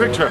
picture. Hey.